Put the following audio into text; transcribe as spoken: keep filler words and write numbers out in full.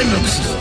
climax.